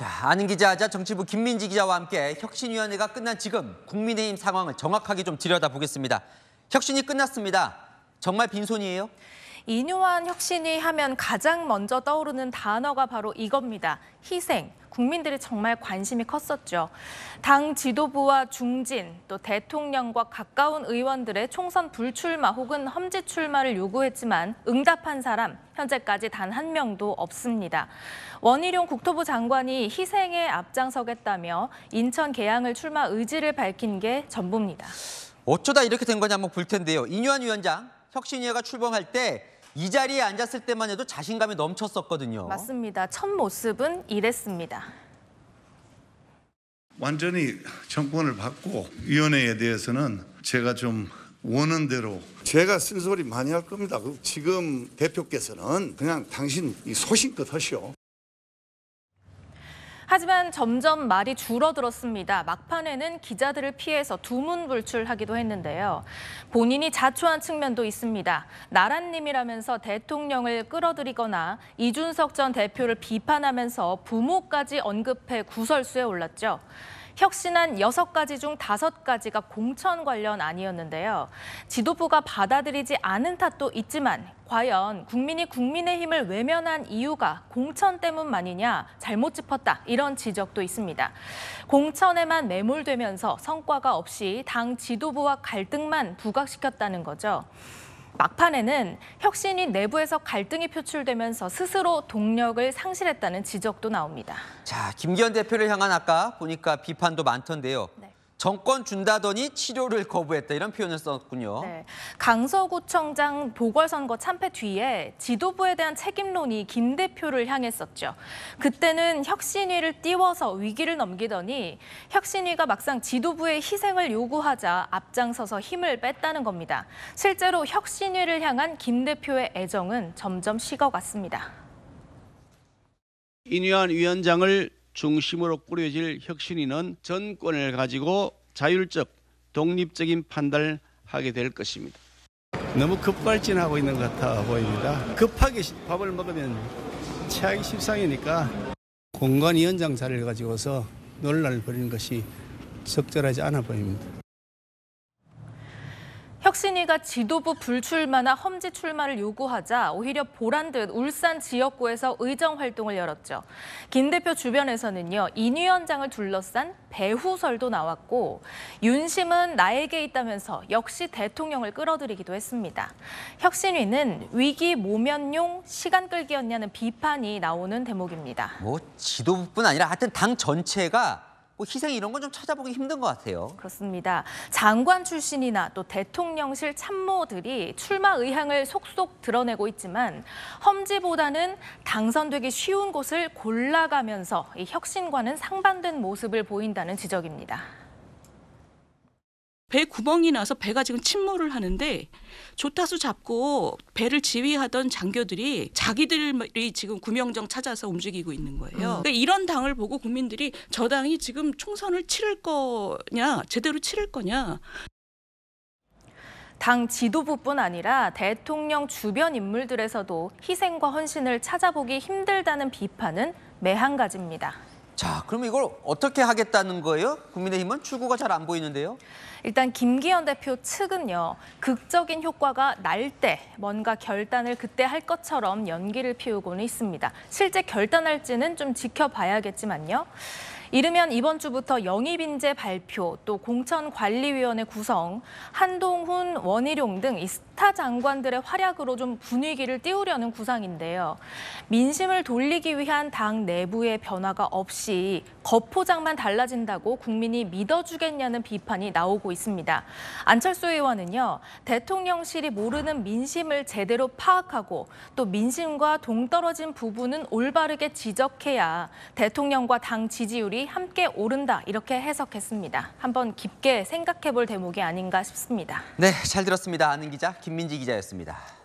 자, 아는 기자하자 정치부 김민지 기자와 함께 혁신위원회가 끝난 지금 국민의힘 상황을 정확하게 좀 들여다보겠습니다. 혁신이 끝났습니다. 정말 빈손이에요? 인요한 혁신이 하면 가장 먼저 떠오르는 단어가 바로 이겁니다. 희생. 국민들이 정말 관심이 컸었죠. 당 지도부와 중진, 또 대통령과 가까운 의원들의 총선 불출마 혹은 험지 출마를 요구했지만 응답한 사람, 현재까지 단 한 명도 없습니다. 원희룡 국토부 장관이 희생에 앞장서겠다며 인천 계양을 출마 의지를 밝힌 게 전부입니다. 어쩌다 이렇게 된 거냐 한번 볼 텐데요. 인요한 위원장, 혁신위원회가 출범할 때 이 자리에 앉았을 때만 해도 자신감이 넘쳤었거든요. 맞습니다. 첫 모습은 이랬습니다. 완전히 정권을 받고 위원회에 대해서는 제가 좀 원하는 대로 제가 쓴소리 많이 할 겁니다. 지금 대표께서는 그냥 당신 소신껏 하시오. 하지만 점점 말이 줄어들었습니다. 막판에는 기자들을 피해서 두문불출하기도 했는데요. 본인이 자초한 측면도 있습니다. 나란님이라면서 대통령을 끌어들이거나 이준석 전 대표를 비판하면서 부모까지 언급해 구설수에 올랐죠. 혁신안 6가지 중 5가지가 공천 관련 안이었는데요. 지도부가 받아들이지 않은 탓도 있지만 과연 국민이 국민의힘을 외면한 이유가 공천 때문만이냐, 잘못 짚었다, 이런 지적도 있습니다. 공천에만 매몰되면서 성과가 없이 당 지도부와 갈등만 부각시켰다는 거죠. 막판에는 혁신위 내부에서 갈등이 표출되면서 스스로 동력을 상실했다는 지적도 나옵니다. 자, 김기현 대표를 향한 아까 보니까 비판도 많던데요. 네. 정권 준다더니 치료를 거부했다, 이런 표현을 썼군요. 네. 강서구청장 보궐선거 참패 뒤에 지도부에 대한 책임론이 김 대표를 향했었죠. 그때는 혁신위를 띄워서 위기를 넘기더니 혁신위가 막상 지도부의 희생을 요구하자 앞장서서 힘을 뺐다는 겁니다. 실제로 혁신위를 향한 김 대표의 애정은 점점 식어갔습니다. 인요한 위원장을 중심으로 꾸려질 혁신위는 전권을 가지고 자율적, 독립적인 판단을 하게 될 것입니다. 너무 급발진하고 있는 것 같아 보입니다. 급하게 밥을 먹으면 체하기 십상이니까 공관위원장 자리를 가지고서 논란을 벌이는 것이 적절하지 않아 보입니다. 혁신위가 지도부 불출마나 험지 출마를 요구하자 오히려 보란 듯 울산 지역구에서 의정 활동을 열었죠. 김 대표 주변에서는요, 인 위원장을 둘러싼 배후설도 나왔고 윤심은 나에게 있다면서 역시 대통령을 끌어들이기도 했습니다. 혁신위는 위기 모면용 시간 끌기였냐는 비판이 나오는 대목입니다. 뭐 지도부뿐 아니라 하여튼 당 전체가 희생 이런 건 좀 찾아보기 힘든 것 같아요. 그렇습니다. 장관 출신이나 또 대통령실 참모들이 출마 의향을 속속 드러내고 있지만 험지보다는 당선되기 쉬운 곳을 골라가면서 이 혁신과는 상반된 모습을 보인다는 지적입니다. 배 구멍이 나서 배가 지금 침몰을 하는데 조타수 잡고 배를 지휘하던 장교들이 자기들이 지금 구명정 찾아서 움직이고 있는 거예요. 그러니까 이런 당을 보고 국민들이 저 당이 지금 총선을 치를 거냐, 제대로 치를 거냐. 당 지도부뿐 아니라 대통령 주변 인물들에서도 희생과 헌신을 찾아보기 힘들다는 비판은 매한가지입니다. 자, 그럼 이걸 어떻게 하겠다는 거예요? 국민의힘은 출구가 잘 안 보이는데요. 일단 김기현 대표 측은요, 극적인 효과가 날 때 뭔가 결단을 그때 할 것처럼 연기를 피우고는 있습니다. 실제 결단할지는 좀 지켜봐야겠지만요. 이르면 이번 주부터 영입인재 발표, 또 공천관리위원회 구성, 한동훈, 원희룡 등 이 스타 장관들의 활약으로 좀 분위기를 띄우려는 구상인데요. 민심을 돌리기 위한 당 내부의 변화가 없이 겉포장만 달라진다고 국민이 믿어주겠냐는 비판이 나오고 있습니다. 안철수 의원은요, 대통령실이 모르는 민심을 제대로 파악하고 또 민심과 동떨어진 부분은 올바르게 지적해야 대통령과 당 지지율이 함께 오른다, 이렇게 해석했습니다. 한번 깊게 생각해 볼 대목이 아닌가 싶습니다. 네, 잘 들었습니다. 아는 기자 김민지 기자였습니다.